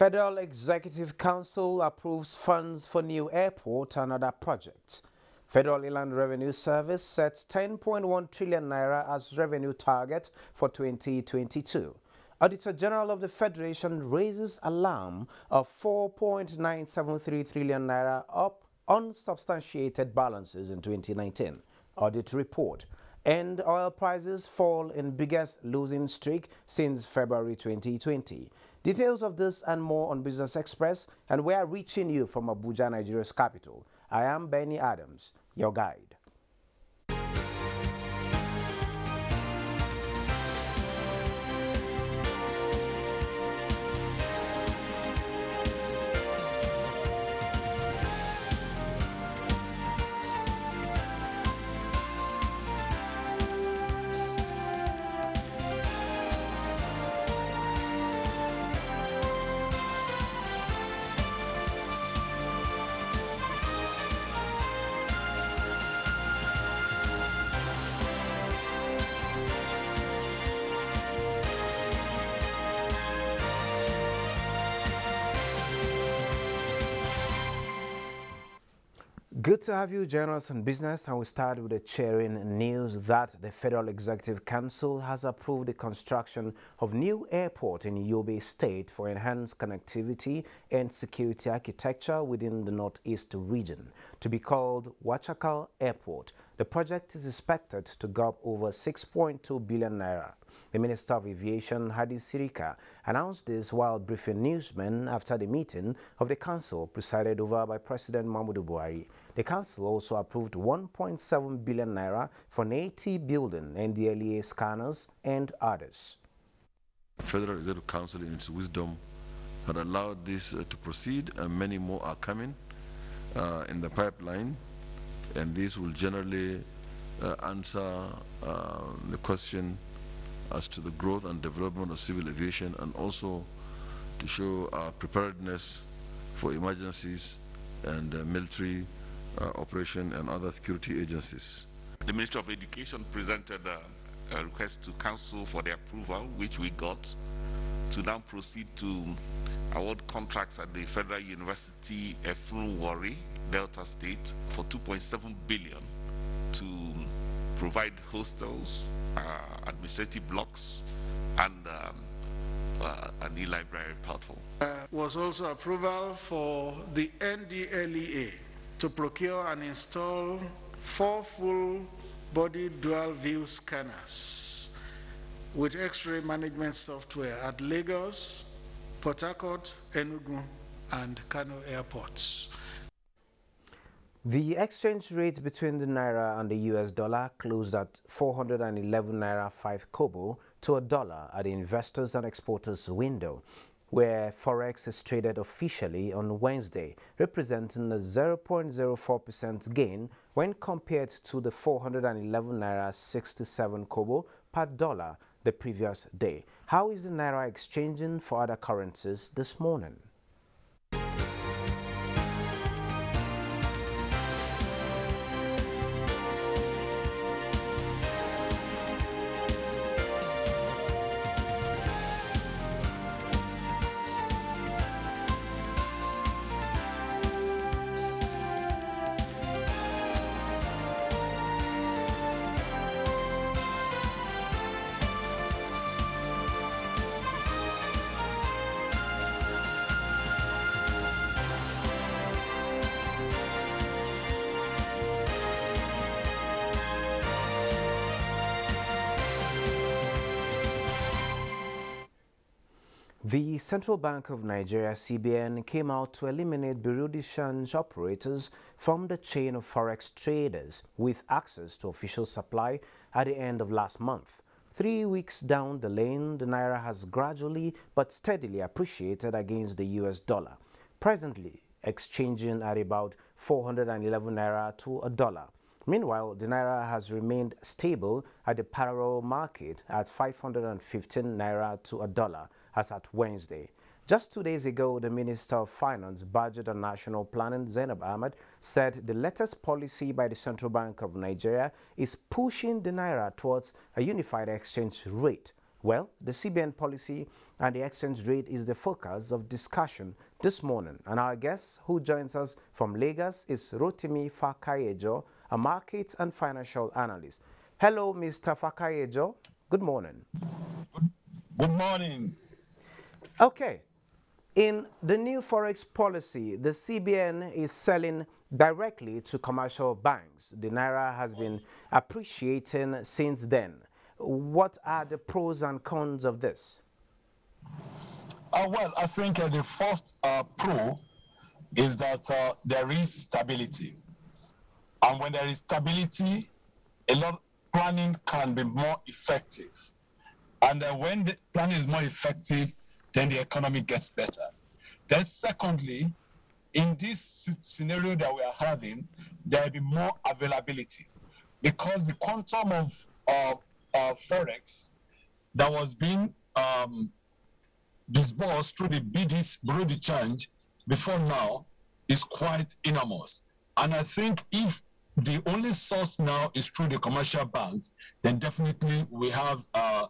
Federal Executive Council approves funds for new airport and other projects. Federal Inland Revenue Service sets 10.1 trillion naira as revenue target for 2022. Auditor General of the Federation raises alarm of 4.973 trillion naira up unsubstantiated balances in 2019. Audit report. And oil prices fall in biggest losing streak since February 2020. Details of this and more on Business Express, and we are reaching you from Abuja, Nigeria's capital. I am Benny Adams, your guide. Good to have you join us on business, and we start with the cheering news that the Federal Executive Council has approved the construction of new airport in Yobe State for enhanced connectivity and security architecture within the northeast region, to be called Wachakal Airport. The project is expected to go over 6.2 billion naira. The Minister of Aviation, Hadi Sirika, announced this while briefing newsmen after the meeting of the Council presided over by President Muhammadu Buhari. The Council also approved 1.7 billion naira for an 80 building NDLEA scanners and others. The Federal Reserve Council, in its wisdom, had allowed this to proceed, and many more are coming in the pipeline. And this will generally answer the question as to the growth and development of civil aviation, and also to show our preparedness for emergencies and military operation and other security agencies. The Minister of Education presented a request to Council for the approval, which we got, to now proceed to award contracts at the Federal University Efurun Wari, Delta State, for 2.7 billion to provide hostels, administrative blocks, and an e-library platform. Was also approval for the NDLEA to procure and install 4 full-body dual-view scanners with X-ray management software at Lagos, Port Harcourt, Enugu, and Kano airports. The exchange rate between the naira and the US dollar closed at 411 naira 5 kobo to a dollar at the investors and exporters window, where forex is traded officially on Wednesday, representing a 0.04% gain when compared to the 411 naira 67 kobo per dollar the previous day. How is the naira exchanging for other currencies this morning? The Central Bank of Nigeria (CBN) came out to eliminate bureau de change operators from the chain of forex traders with access to official supply at the end of last month. 3 weeks down the lane, the naira has gradually but steadily appreciated against the US dollar, presently exchanging at about 411 naira to a dollar. Meanwhile, the naira has remained stable at the parallel market at 515 naira to a dollar as at Wednesday. Just 2 days ago, the Minister of Finance, Budget and National Planning, Zainab Ahmed, said the latest policy by the Central Bank of Nigeria is pushing the naira towards a unified exchange rate, Well, the CBN policy and the exchange rate is the focus of discussion this morning, and our guest who joins us from Lagos is Rotimi Fakayejo, a market and financial analyst. Hello, Mr. Fakayejo. Good morning. Good morning. Okay. In the new forex policy, the CBN is selling directly to commercial banks. The Naira has been appreciating since then. What are the pros and cons of this? Well, I think the first pro is that there is stability. And when there is stability, a lot of planning can be more effective. And when the planning is more effective, then the economy gets better. Then secondly, in this scenario that we are having, there will be more availability, because the quantum of forex that was being disbursed through the BDs, through the change, before now is quite enormous. And I think if the only source now is through the commercial banks, then definitely we have a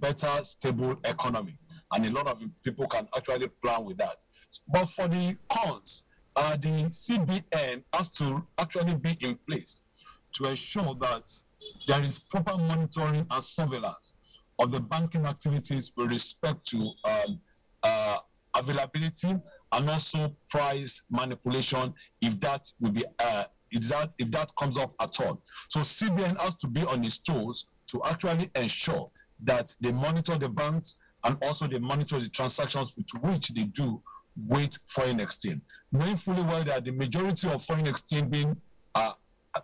better, stable economy. And a lot of people can actually plan with that. But for the cons, the CBN has to actually be in place to ensure that there is proper monitoring and surveillance of the banking activities with respect to availability and also price manipulation, if that will be if that comes up at all. So CBN has to be on its toes to actually ensure that they monitor the banks, and also they monitor the transactions with which they do with foreign exchange, knowing fully well that the majority of foreign exchange being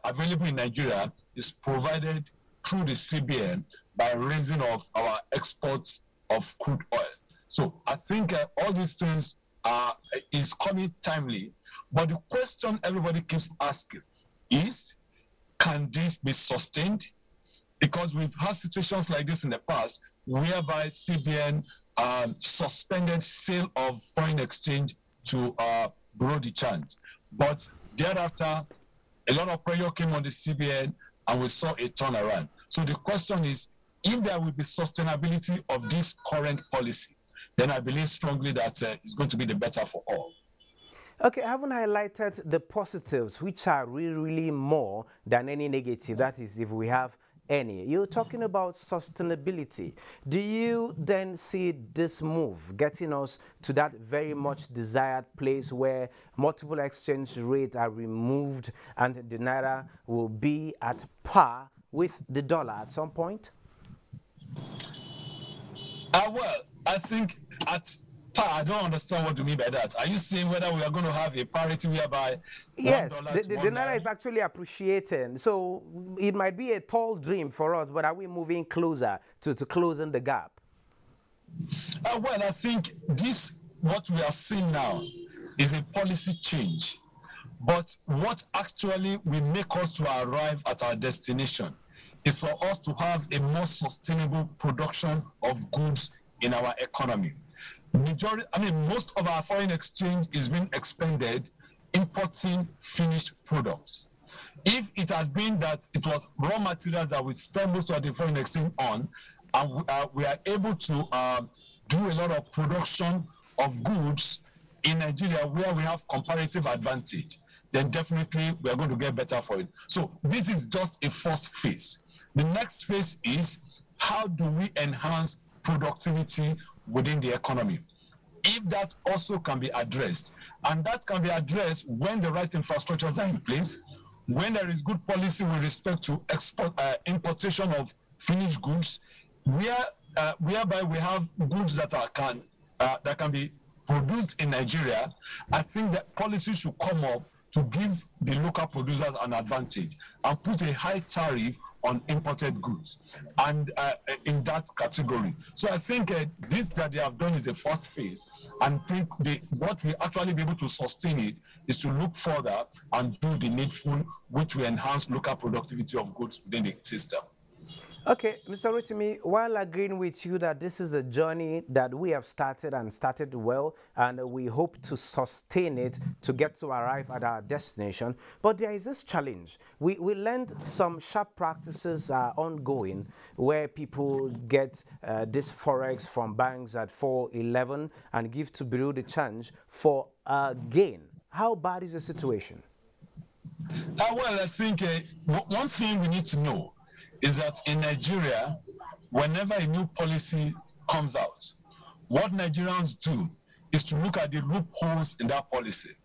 available in Nigeria is provided through the CBN by raising of our exports of crude oil. So I think all these things is coming timely, but the question everybody keeps asking is, can this be sustained? Because we've had situations like this in the past, whereby CBN suspended sale of foreign exchange to broad change. But thereafter, a lot of pressure came on the CBN, and we saw a turnaround. So the question is, if there will be sustainability of this current policy, then I believe strongly that it's going to be the better for all. Okay, I haven't highlighted the positives, which are really more than any negative. That is, if we have any. You're talking about sustainability. Do you then see this move getting us to that very much desired place where multiple exchange rates are removed and the Naira will be at par with the dollar at some point? Well, I think at par, I don't understand what you mean by that. Are you saying whether we are going to have a parity whereby? Yes, the Naira is actually appreciating. So it might be a tall dream for us, but are we moving closer to closing the gap? Well, I think this, what we are seeing now, is a policy change. But what actually will make us to arrive at our destination is for us to have a more sustainable production of goods in our economy. Most of our foreign exchange is being expended importing finished products. If it had been that it was raw materials that we spend most of the foreign exchange on, and we are able to do a lot of production of goods in Nigeria where we have comparative advantage, then definitely we are going to get better for it. So this is just a first phase. The next phase is, how do we enhance productivity within the economy? If that also can be addressed, and that can be addressed when the right infrastructures are in place, when there is good policy with respect to export, importation of finished goods, whereby we have goods that can be produced in Nigeria, I think that policy should come up to give the local producers an advantage and put a high tariff on imported goods, and in that category. So I think this that they have done is the first phase, and think what we actually be able to sustain it is to look further and do the needful, which will enhance local productivity of goods within the system. Okay, Mr. Rotimi, while agreeing with you that this is a journey that we have started and started well, and we hope to sustain it to get to arrive at our destination, but there is this challenge. We learned some sharp practices are ongoing where people get this forex from banks at 4.11 and give to Bureau de Change for a gain. How bad is the situation? Well, I think one thing we need to know is that in Nigeria, whenever a new policy comes out, what Nigerians do is to look at the loopholes in that policy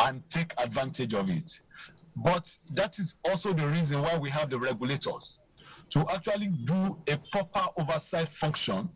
and take advantage of it. But that is also the reason why we have the regulators, to actually do a proper oversight function,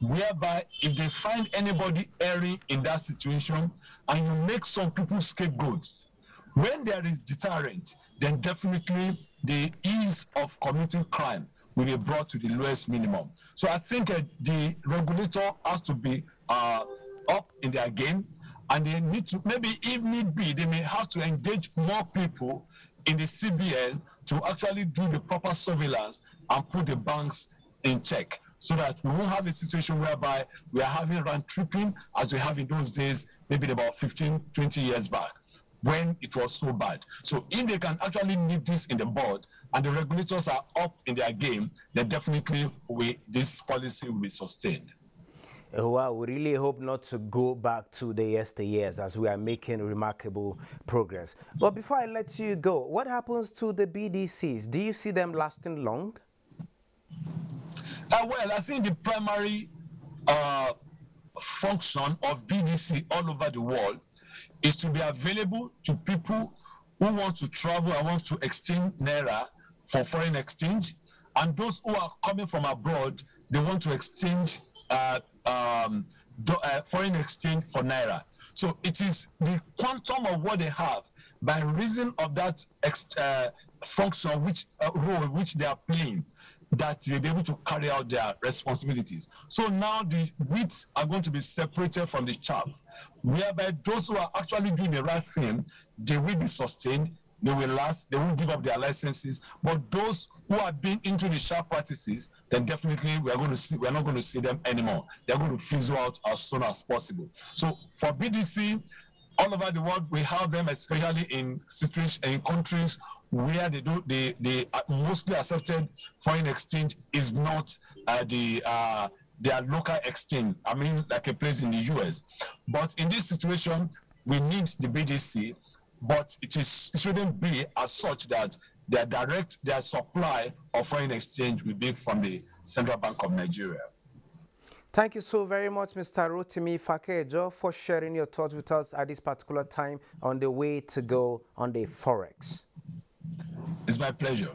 whereby if they find anybody erring in that situation and you make some people scapegoats, when there is deterrent, then definitely the ease of committing crime will be brought to the lowest minimum. So I think the regulator has to be up in their game, and they need to, maybe if need be, they may have to engage more people in the CBN to actually do the proper surveillance and put the banks in check, so that we won't have a situation whereby we are having round tripping as we have in those days, maybe about 15, 20 years back, when it was so bad. So if they can actually nip this in the bud and the regulators are up in their game, then definitely this policy will be sustained. Well, we really hope not to go back to the yesteryears, as we are making remarkable progress. But before I let you go, what happens to the BDCs? Do you see them lasting long? Well, I think the primary function of BDC all over the world is to be available to people who want to travel and want to exchange naira for foreign exchange, and those who are coming from abroad, they want to exchange foreign exchange for naira. So it is the quantum of what they have by reason of that function, which role which they are playing, that they'll be able to carry out their responsibilities. So now the wheats are going to be separated from the chaff, whereby those who are actually doing the right thing, they will be sustained, they will last, they won't give up their licenses. But those who are being into the sharp practices, then definitely we're not going to see them anymore. They're going to fizzle out as soon as possible. So for BDC, all over the world, we have them, especially in situations in countries where they do the mostly accepted foreign exchange is not their local exchange. I mean, like a place in the US. But in this situation, we need the BDC, but it shouldn't be as such that their supply of foreign exchange will be from the Central Bank of Nigeria. Thank you so very much, Mr. Rotimi Fakayejo, for sharing your thoughts with us at this particular time on the way to go on the forex. It's my pleasure.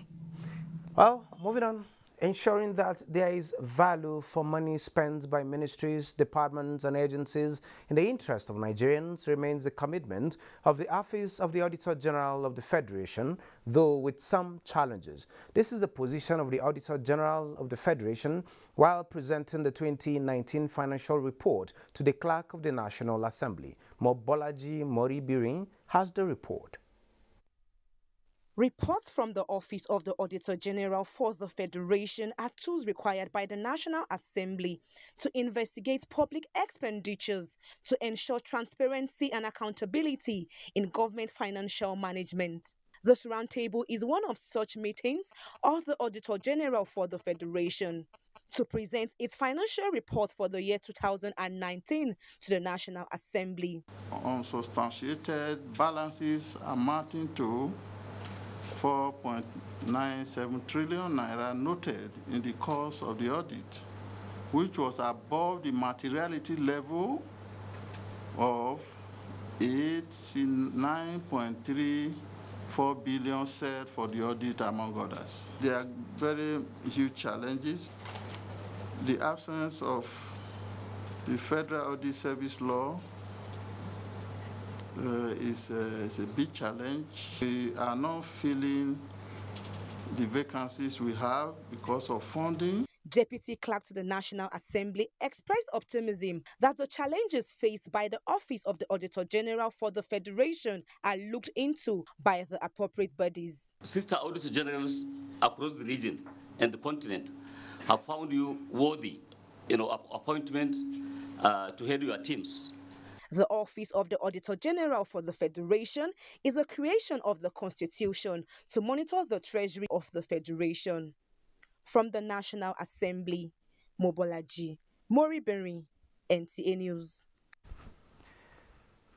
Well, moving on, ensuring that there is value for money spent by ministries, departments, and agencies in the interest of Nigerians remains the commitment of the Office of the Auditor General of the Federation, though with some challenges. This is the position of the Auditor General of the Federation while presenting the 2019 financial report to the Clerk of the National Assembly. Mobolaji Moribirin has the report. Reports from the Office of the Auditor General for the Federation are tools required by the National Assembly to investigate public expenditures to ensure transparency and accountability in government financial management. This roundtable is one of such meetings of the Auditor General for the Federation to present its financial report for the year 2019 to the National Assembly. Unsubstantiated balances amounting to 4.97 trillion naira noted in the course of the audit, which was above the materiality level of 89.34 billion set for the audit, among others. There are very huge challenges. The absence of the Federal Audit Service Law is a big challenge. We are not filling the vacancies we have because of funding. Deputy Clerk to the National Assembly expressed optimism that the challenges faced by the Office of the Auditor General for the Federation are looked into by the appropriate bodies. Sister Auditor Generals across the region and the continent have found you worthy, appointment to head your teams. The Office of the Auditor General for the Federation is a creation of the Constitution to monitor the Treasury of the Federation. From the National Assembly, Mobolaji Moribirin, NTA News.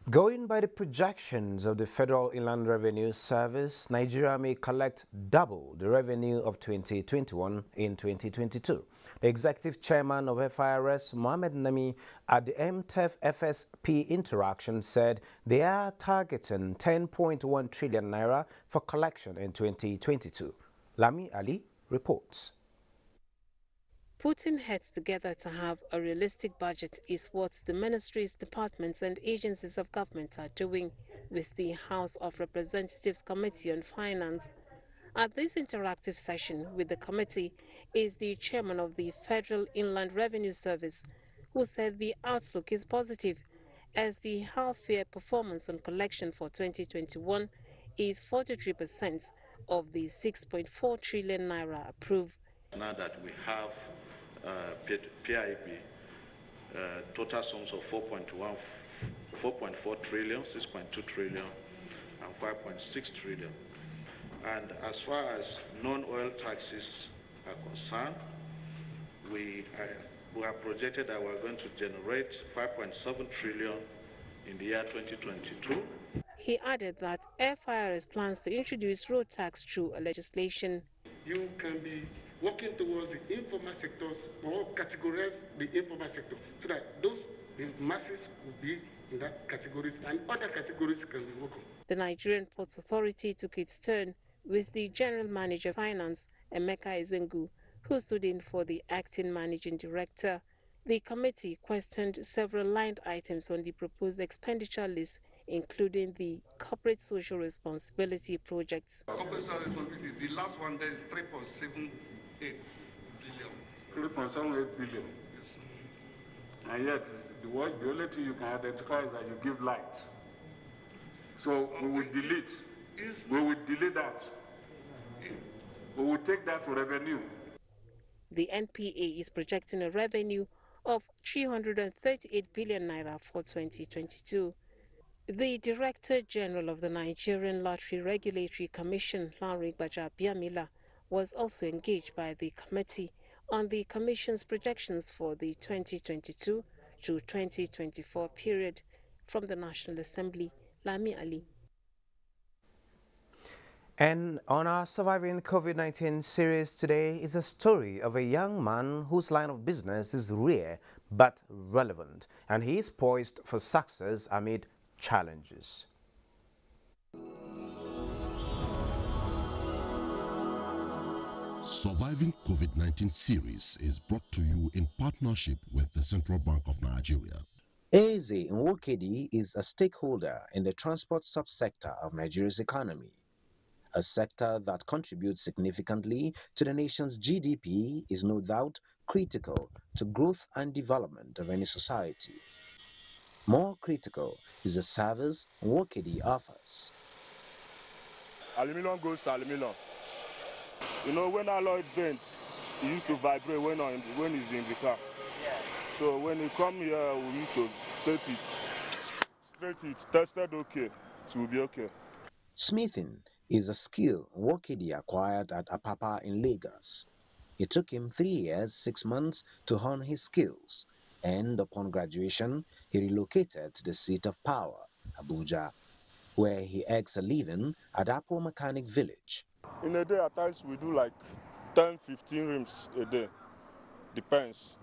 Going by the projections of the Federal Inland Revenue Service, Nigeria may collect double the revenue of 2021 in 2022. The Executive Chairman of FIRS, Mohammed Nami, at the MTEF FSP interaction said they are targeting 10.1 trillion naira for collection in 2022. Lami Ali reports. Putting heads together to have a realistic budget is what the ministries, departments and agencies of government are doing with the House of Representatives Committee on Finance. At this interactive session with the committee is the chairman of the Federal Inland Revenue Service, who said the outlook is positive as the half-year performance on collection for 2021 is 43% of the 6.4 trillion naira approved. Now that we have PIB, total sums of 4.1, 4.4 trillion, 6.2 trillion, and 5.6 trillion. And as far as non-oil taxes are concerned, we are projected that we are going to generate 5.7 trillion in the year 2022. He added that FIRS plans to introduce road tax through a legislation. You can be working towards the informal sectors or categorize the informal sector so that those masses will be in that categories and other categories can be working. The Nigerian Ports Authority took its turn with the General Manager of Finance, Emeka Izengu, who stood in for the Acting Managing Director. The committee questioned several line items on the proposed expenditure list, including the Corporate Social Responsibility projects. Corporate Social Responsibility, the last one there is 3.78 billion. 3.78 billion. Yes. And yet, the only thing you can identify is that you give light. So okay. we will delete that. We will take that to revenue. The NPA is projecting a revenue of 338 billion naira for 2022. The Director General of the Nigerian Lottery Regulatory Commission, Lan Rig Bajabiamila, was also engaged by the committee on the Commission's projections for the 2022 to 2024 period. From the National Assembly, Lami Ali. And on our Surviving COVID-19 series today is a story of a young man whose line of business is rare but relevant, and he is poised for success amid challenges. Surviving COVID-19 series is brought to you in partnership with the Central Bank of Nigeria. Eze Nwokedi is a stakeholder in the transport subsector of Nigeria's economy. A sector that contributes significantly to the nation's GDP is no doubt critical to growth and development of any society. More critical is the service Nwokedi offers. Aluminum goes to aluminum. You know, when alloy bends, it used to vibrate when it's in the car. Yeah. So when you come here, we need to straight it, tested okay, it will be okay. Smithing is a skill Nwokedi acquired at Apapa in Lagos. It took him 3 years, 6 months to hone his skills, and upon graduation, he relocated to the seat of power, Abuja, where he earns a living at Apple Mechanic Village. In a day, at times, we do like 10, 15 rims a day. Depends.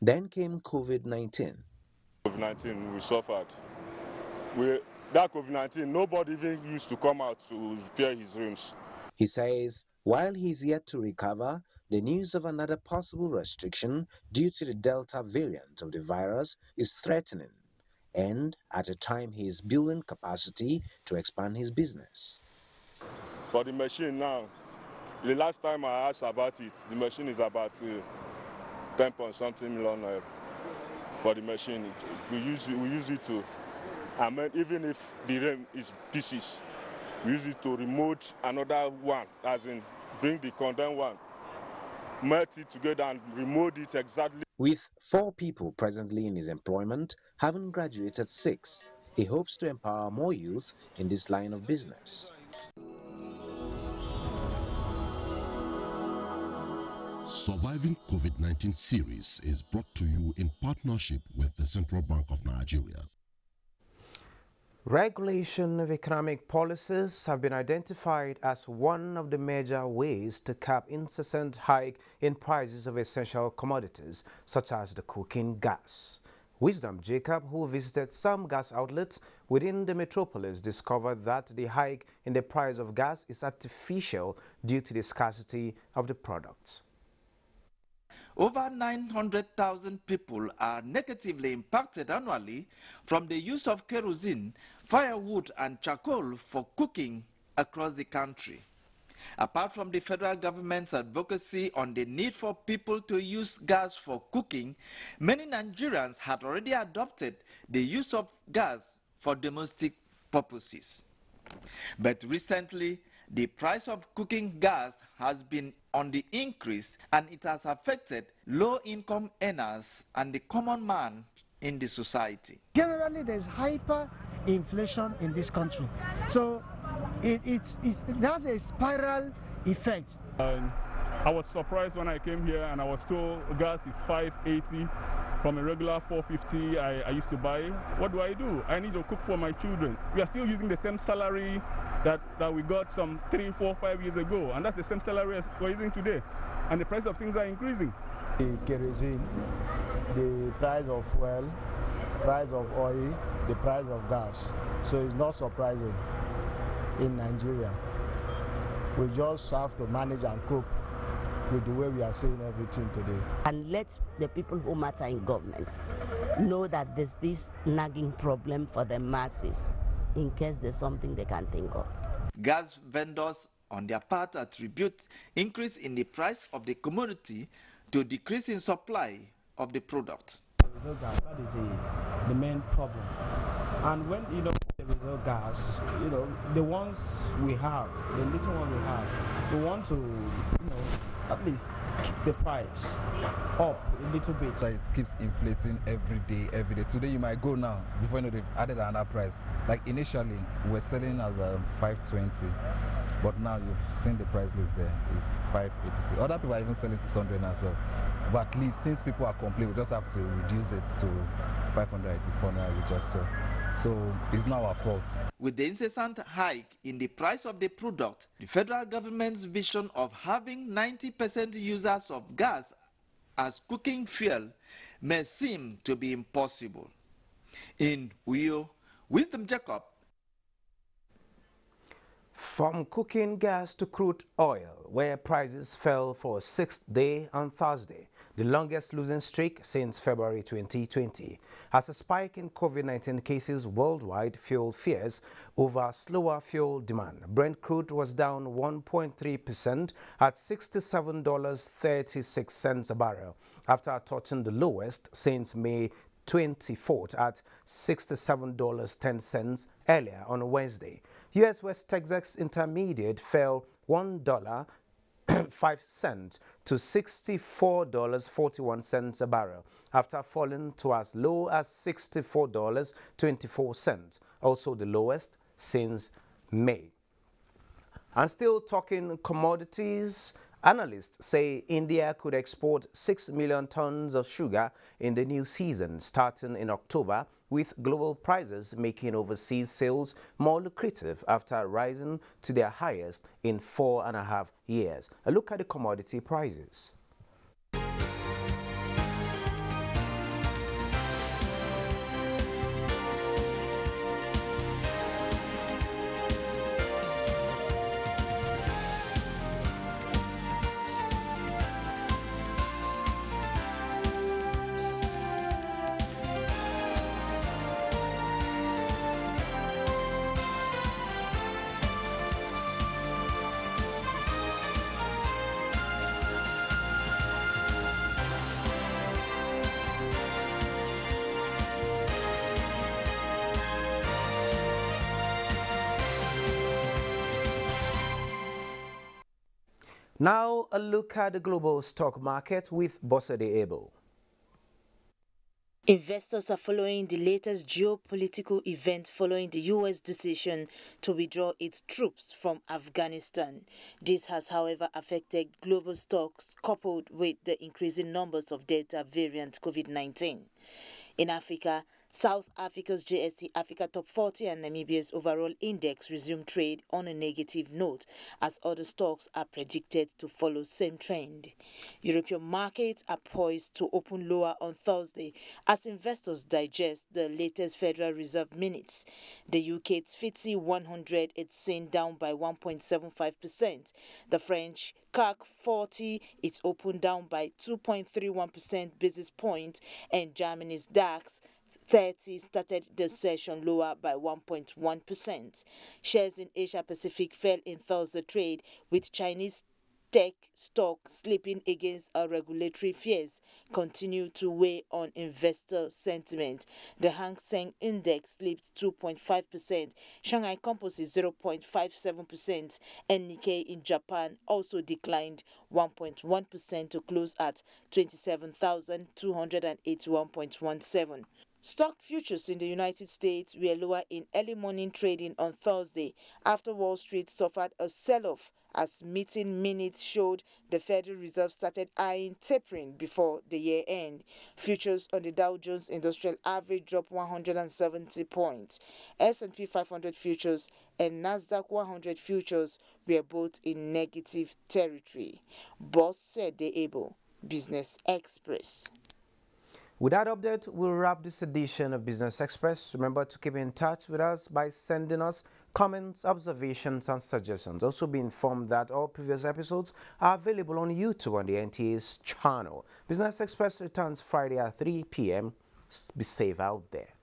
Then came COVID-19. COVID-19, we suffered. That COVID-19, nobody even used to come out to repair his rims. He says while he's yet to recover, the news of another possible restriction due to the Delta variant of the virus is threatening, and at a time he is building capacity to expand his business. For the machine now, the last time I asked about it, the machine is about 10 point something million for the machine. We use it to, I mean, even if the rim is pieces, we use it to remove another one, as in bring the condemned one melt it together and remold it exactly. With 4 people presently in his employment, having graduated 6, he hopes to empower more youth in this line of business. Surviving COVID-19 series is brought to you in partnership with the Central Bank of Nigeria. Regulation of economic policies have been identified as one of the major ways to cap incessant hike in prices of essential commodities, such as the cooking gas. Wisdom Jacob, who visited some gas outlets within the metropolis, discovered that the hike in the price of gas is artificial due to the scarcity of the product. Over 900,000 people are negatively impacted annually from the use of kerosene, firewood and charcoal for cooking across the country. Apart from the federal government's advocacy on the need for people to use gas for cooking, many Nigerians had already adopted the use of gas for domestic purposes. But recently, the price of cooking gas has been on the increase, and it has affected low-income earners and the common man in the society. Generally, there's hyperinflation in this country, so it has a spiral effect. I was surprised when I came here and I was told gas is 5.80 from a regular 4.50 I used to buy. What do? I need to cook for my children. We are still using the same salary that we got some 3, 4, 5 years ago, and that's the same salary as we're using today, and the price of things are increasing. The kerosene, the price of fuel, price of oil, the price of gas. So it's not surprising in Nigeria. We just have to manage and cope with the way we are seeing everything today. And let the people who matter in government know that there's this nagging problem for the masses, in case there's something they can think of. Gas vendors, on their part, attribute increase in the price of the commodity to decrease in supply of the product. The result gas, that is the main problem. And when you don't get the result gas, you know, the ones we have, the little ones we have, we want to, you know, at least keep the price up a little bit. So it keeps inflating every day. Today you might go now, before you know they've added another price. Like initially, we're selling as a 520, but now you've seen the price list there, it's 586. Other people are even selling 600 now, so. But at least since people are complaining, we just have to reduce it to 584 now, we just saw. So it's not our fault. With the incessant hike in the price of the product, the federal government's vision of having 90% users of gas as cooking fuel may seem to be impossible. In Uyo, Wisdom Jacob. From cooking gas to crude oil, where prices fell for a 6th day on Thursday, the longest losing streak since February 2020, as a spike in COVID-19 cases worldwide fueled fears over slower fuel demand. Brent crude was down 1.3% at $67.36 a barrel, after touching the lowest since May 24th at $67.10 earlier on Wednesday. U.S. West Texas Intermediate fell $1.05 to $64.41 a barrel, after falling to as low as $64.24, also the lowest since May. And still talking commodities, analysts say India could export 6 million tons of sugar in the new season starting in October, with global prices making overseas sales more lucrative after rising to their highest in 4.5 years. A look at the commodity prices. Now a look at the global stock market with Bosede Abel. Investors are following the latest geopolitical event following the U.S. decision to withdraw its troops from Afghanistan. This has, however, affected global stocks coupled with the increasing numbers of Delta variant COVID-19. In Africa, South Africa's JSE Africa Top 40 and Namibia's overall index resumed trade on a negative note as other stocks are predicted to follow same trend. European markets are poised to open lower on Thursday as investors digest the latest Federal Reserve minutes. The UK's FTSE 100 is seen down by 1.75%. The French CAC 40 is open down by 2.31% basis point, and Germany's DAX 30 started the session lower by 1.1%. Shares in Asia Pacific fell in Thursday trade, with Chinese tech stocks slipping against our regulatory fears continue to weigh on investor sentiment. The Hang Seng Index slipped 2.5%, Shanghai Composite 0.57%, and Nikkei in Japan also declined 1.1% to close at 27,281.17. Stock futures in the United States were lower in early morning trading on Thursday after Wall Street suffered a sell-off as meeting minutes showed the Federal Reserve started eyeing tapering before the year end. Futures on the Dow Jones Industrial Average dropped 170 points. S&P 500 futures and Nasdaq 100 futures were both in negative territory. Bosede Abel, Business Express. With that update, we'll wrap this edition of Business Express. Remember to keep in touch with us by sending us comments, observations, and suggestions. Also be informed that all previous episodes are available on YouTube on the NTA's channel. Business Express returns Friday at 3 p.m. Be safe out there.